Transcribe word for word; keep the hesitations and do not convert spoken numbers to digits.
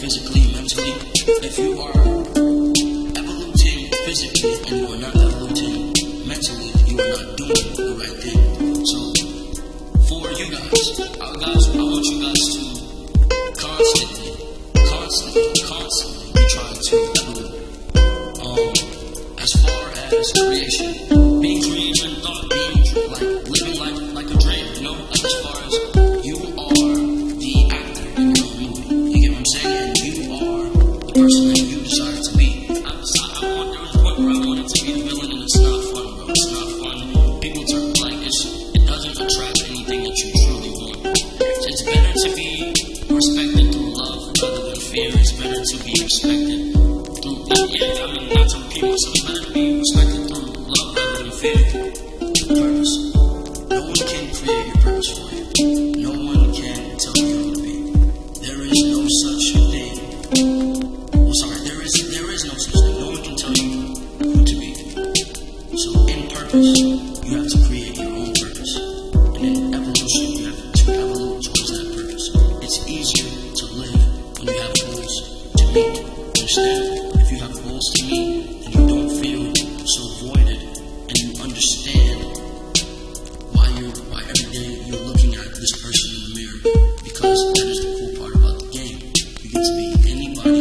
physically, mentally. If you are evoluting physically and you are not evoluting mentally, you are not doing the right thing. So, for you guys, I, guys, I want you guys to constantly, constantly, constantly be trying to evolve. Um, as far as creation, being creative in thought, being like living life like a dream, you know, like as far as. It's better to be respected through, yeah, I mean, not some people, so it's better to be respected through love rather than fear. Purpose. No one can create your purpose for you. No one can tell you who to be. There is no such thing. Well, sorry, there is there is no such thing. No one can tell you who to be. So, in purpose, you have to create your own purpose. And in evolution, you have to evolve towards that purpose. It's easier to live when you have goals to meet. Understand, if you have goals to meet, then you don't feel so voided, and you understand why you why every day you're looking at this person in the mirror, because that is the cool part about the game. You get to be anybody.